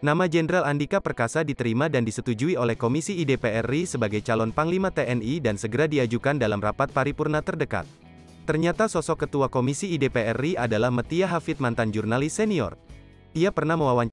Nama Jenderal Andika Perkasa diterima dan disetujui oleh Komisi I DPR RI sebagai calon Panglima TNI dan segera diajukan dalam rapat paripurna terdekat. Ternyata sosok Ketua Komisi I DPR RI adalah Meutya Hafid, mantan jurnalis senior. Ia pernah mewawancarai